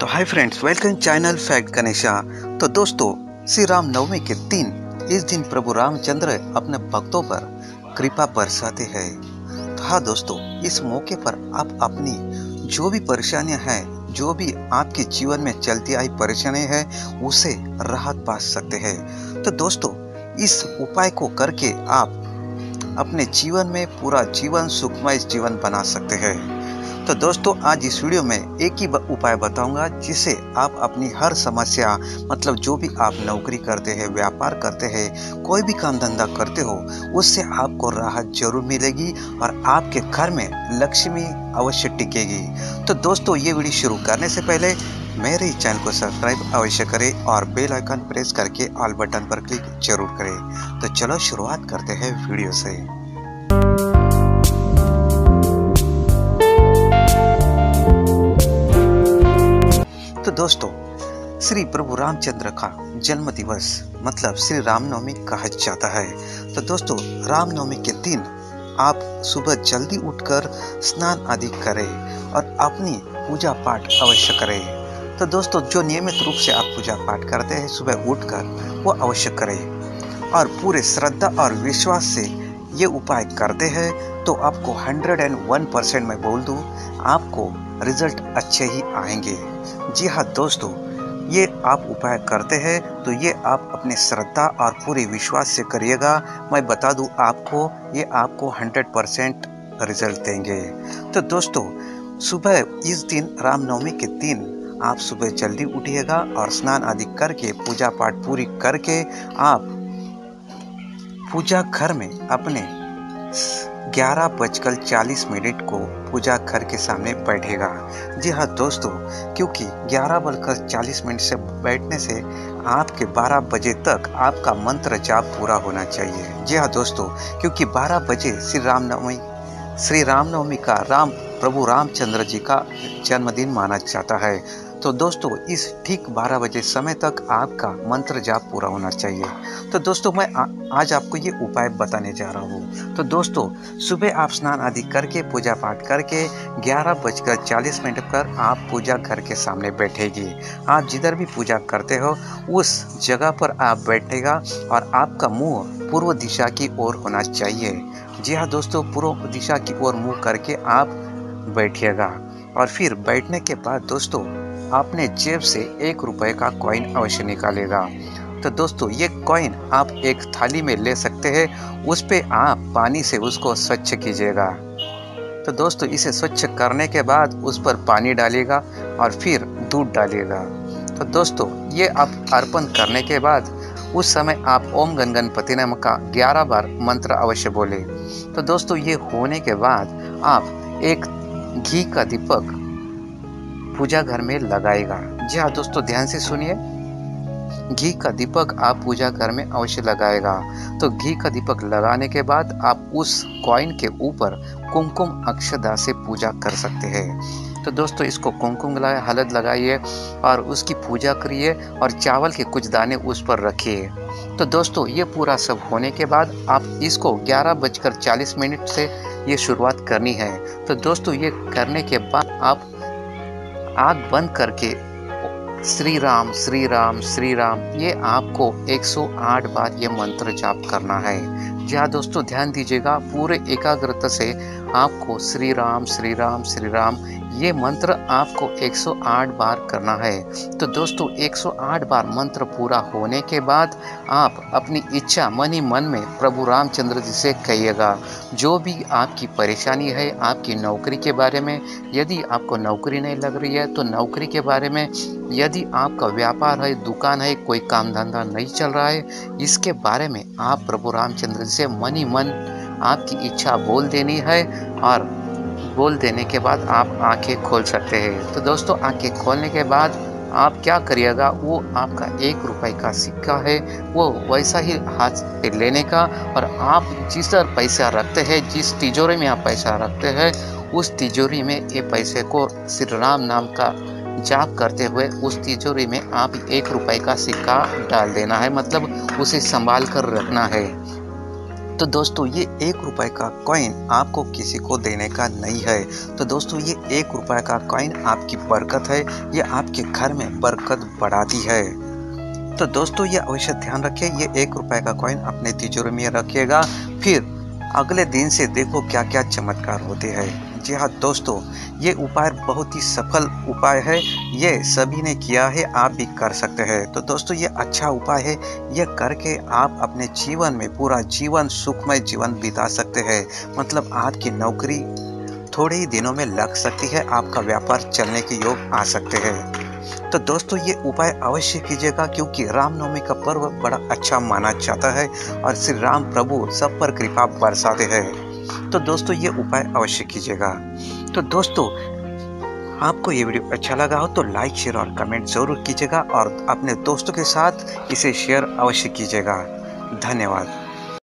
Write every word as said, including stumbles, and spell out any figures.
तो hi friends, welcome channel fact Ganesha. तो दोस्तों, श्री राम नवमी के दिन इस दिन प्रभु रामचंद्र अपने भक्तों पर कृपा बरसाते हैं। तो हाँ दोस्तों, इस मौके पर आप अपनी जो भी परेशानियां हैं, जो भी आपके जीवन में चलती आई परेशानी है, उसे राहत पा सकते हैं। तो दोस्तों, इस उपाय को करके आप अपने जीवन में पूरा जीवन सुखमय जीवन बना सकते हैं। तो दोस्तों, आज इस वीडियो में एक ही उपाय बताऊंगा जिसे आप अपनी हर समस्या, मतलब जो भी आप नौकरी करते हैं, व्यापार करते हैं, कोई भी काम धंधा करते हो, उससे आपको राहत जरूर मिलेगी और आपके घर में लक्ष्मी अवश्य टिकेगी। तो दोस्तों, ये वीडियो शुरू करने से पहले मेरे चैनल को सब्सक्राइब अवश्य करें और बेल आइकन प्रेस करके ऑल बटन पर क्लिक जरूर करें। तो चलो शुरुआत करते हैं वीडियो से। तो दोस्तों, श्री प्रभु रामचंद्र का जन्म दिवस मतलब श्री रामनवमी कहा जाता है। तो दोस्तों, रामनवमी के दिन आप सुबह जल्दी उठकर स्नान आदि करें और अपनी पूजा पाठ अवश्य करें। तो दोस्तों, जो नियमित रूप से आप पूजा पाठ करते हैं सुबह उठकर, वो अवश्य करें और पूरे श्रद्धा और विश्वास से ये उपाय करते हैं तो आपको एक सौ एक परसेंट मैं बोल दूँ, आपको रिजल्ट अच्छे ही आएंगे। जी हाँ दोस्तों, ये आप उपाय करते हैं तो ये आप अपने श्रद्धा और पूरे विश्वास से करिएगा। मैं बता दूं आपको, ये आपको एक सौ परसेंट रिजल्ट देंगे। तो दोस्तों, सुबह इस दिन रामनवमी के दिन आप सुबह जल्दी उठिएगा और स्नान आदि करके पूजा पाठ पूरी करके आप पूजा घर में अपने ग्यारह बजकर चालीस मिनट को पूजा घर के सामने बैठेगा। जी हाँ दोस्तों, क्योंकि ग्यारह बजकर चालीस मिनट से बैठने से आपके बारह बजे तक आपका मंत्र जाप पूरा होना चाहिए। जी हाँ दोस्तों, क्योंकि बारह बजे श्री रामनवमी श्री रामनवमी का राम प्रभु रामचंद्र जी का जन्मदिन माना जाता है। तो दोस्तों, इस ठीक बारह बजे समय तक आपका मंत्र जाप पूरा होना चाहिए। तो दोस्तों, मैं आ, आज आपको ये उपाय बताने जा रहा हूँ। तो दोस्तों, सुबह आप स्नान आदि करके पूजा पाठ करके ग्यारह बजकर चालीस मिनट पर आप पूजा घर के सामने बैठेगी। आप जिधर भी पूजा करते हो उस जगह पर आप बैठेगा और आपका मुँह पूर्व दिशा की ओर होना चाहिए। जी हाँ दोस्तों, पूर्व दिशा की ओर मुँह करके आप बैठिएगा और फिर बैठने के बाद दोस्तों आपने जेब से एक रुपये का कॉइन अवश्य निकालेगा। तो दोस्तों, ये कॉइन आप एक थाली में ले सकते हैं, उस पे आप पानी से उसको स्वच्छ कीजिएगा। तो दोस्तों, इसे स्वच्छ करने के बाद उस पर पानी डालिएगा और फिर दूध डालिएगा। तो दोस्तों, ये आप अर्पण करने के बाद उस समय आप ओम गण गणपति नमः का ग्यारह बार मंत्र अवश्य बोले। तो दोस्तों, ये होने के बाद आप एक घी का दीपक पूजा घर में लगाएगा। जी हाँ दोस्तों, ध्यान से सुनिए, घी का दीपक आप पूजा घर में अवश्य लगाएगा। तो घी का दीपक लगाने के बाद आप उस कॉइन के ऊपर कुमकुम अक्षदा से पूजा कर सकते हैं। तो दोस्तों, इसको कुमकुम लगाए हलद लगाइए और उसकी पूजा करिए और चावल के कुछ दाने उस पर रखिए। तो दोस्तों, ये पूरा सब होने के बाद आप इसको ग्यारह बजकर चालीस मिनट से ये शुरुआत करनी है। तो दोस्तों, ये करने के बाद आप आग बंद करके श्री राम श्री राम श्री राम ये आपको एक सौ आठ बार ये मंत्र जाप करना है। जी हाँ दोस्तों, ध्यान दीजिएगा, पूरे एकाग्रता से आपको श्री राम श्री राम श्री राम ये मंत्र आपको एक सौ आठ बार करना है। तो दोस्तों, एक सौ आठ बार मंत्र पूरा होने के बाद आप अपनी इच्छा मन ही मन में प्रभु रामचंद्र जी से कहिएगा। जो भी आपकी परेशानी है, आपकी नौकरी के बारे में, यदि आपको नौकरी नहीं लग रही है तो नौकरी के बारे में, यदि आपका व्यापार है, दुकान है, कोई काम धंधा नहीं चल रहा है, इसके बारे में आप प्रभु रामचंद्र जी से मन ही मन आपकी इच्छा बोल देनी है। और बोल देने के बाद आप आंखें खोल सकते हैं। तो दोस्तों, आंखें खोलने के बाद आप क्या करिएगा, वो आपका एक रुपए का सिक्का है वो वैसा ही हाथ पे लेने का और आप जिस तरह पैसा रखते हैं, जिस तिजोरी में आप पैसा रखते हैं, उस तिजोरी में ये पैसे को श्री राम नाम का जाप करते हुए उस तिजोरी में आप एक रुपए का सिक्का डाल देना है, मतलब उसे संभाल कर रखना है। तो दोस्तों ये एक रुपये का कॉइन आपको किसी को देने का नहीं है। तो दोस्तों ये एक रुपये का कॉइन आपकी बरकत है, ये आपके घर में बरकत बढ़ाती है। तो दोस्तों ये अवश्य ध्यान रखिए, ये एक रुपये का कॉइन अपने तिजोरी में रखिएगा, फिर अगले दिन से देखो क्या क्या चमत्कार होते हैं। जी हाँ दोस्तों, ये उपाय बहुत ही सफल उपाय है, ये सभी ने किया है, आप भी कर सकते हैं। तो दोस्तों ये अच्छा उपाय है, ये करके आप अपने जीवन में पूरा जीवन सुखमय जीवन बिता सकते हैं। मतलब आपकी नौकरी थोड़े ही दिनों में लग सकती है, आपका व्यापार चलने के योग आ सकते हैं। तो दोस्तों ये उपाय अवश्य कीजिएगा, क्योंकि रामनवमी का पर्व बड़ा अच्छा माना जाता है और श्री राम प्रभु सब पर कृपा बरसाते हैं। तो दोस्तों ये उपाय अवश्य कीजिएगा। तो दोस्तों आपको ये वीडियो अच्छा लगा हो तो लाइक शेयर और कमेंट ज़रूर कीजिएगा और अपने दोस्तों के साथ इसे शेयर अवश्य कीजिएगा। धन्यवाद।